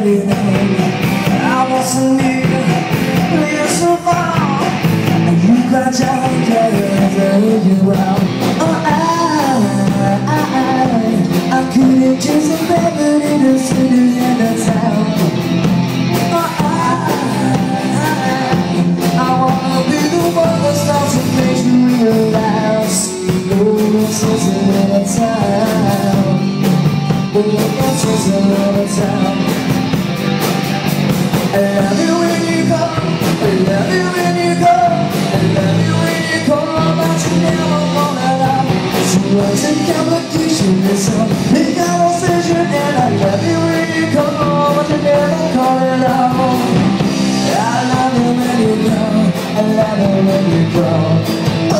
everything I was in need, please survive. And you got down there, you out. Oh, I couldn't just imagine it in the city and the town. Oh, I wanna be the one that starts to make you realize no choice in the town, no choice in the town. I love you when you go, I love you when you go, I love you when you go, but you never wanna love. She was in competition with some big conversation, and I love you when you go, but you never call it out. I love you when you go, I love you when you go. Oh,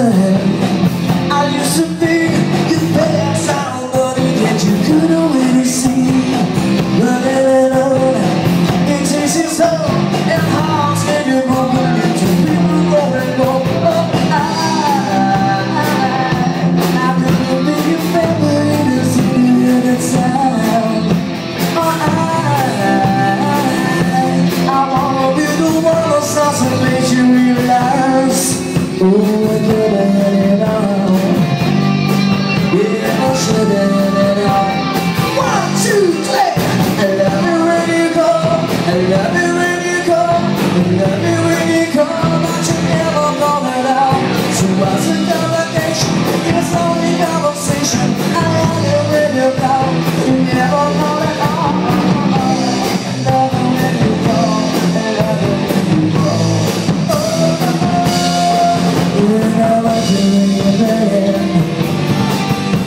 remember I used to be your best sound, but yet you couldn't really see.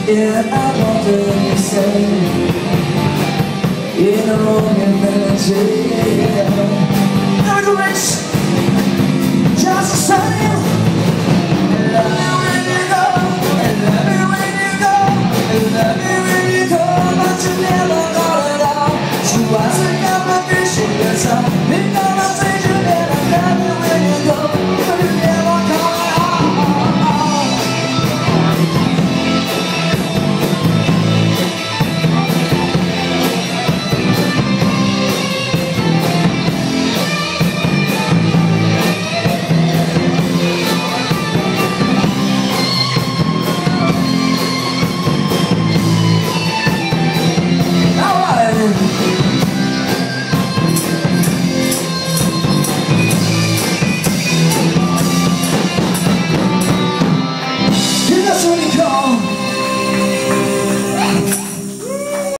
Yeah, I want to be saved in a moment that I see. Just the same.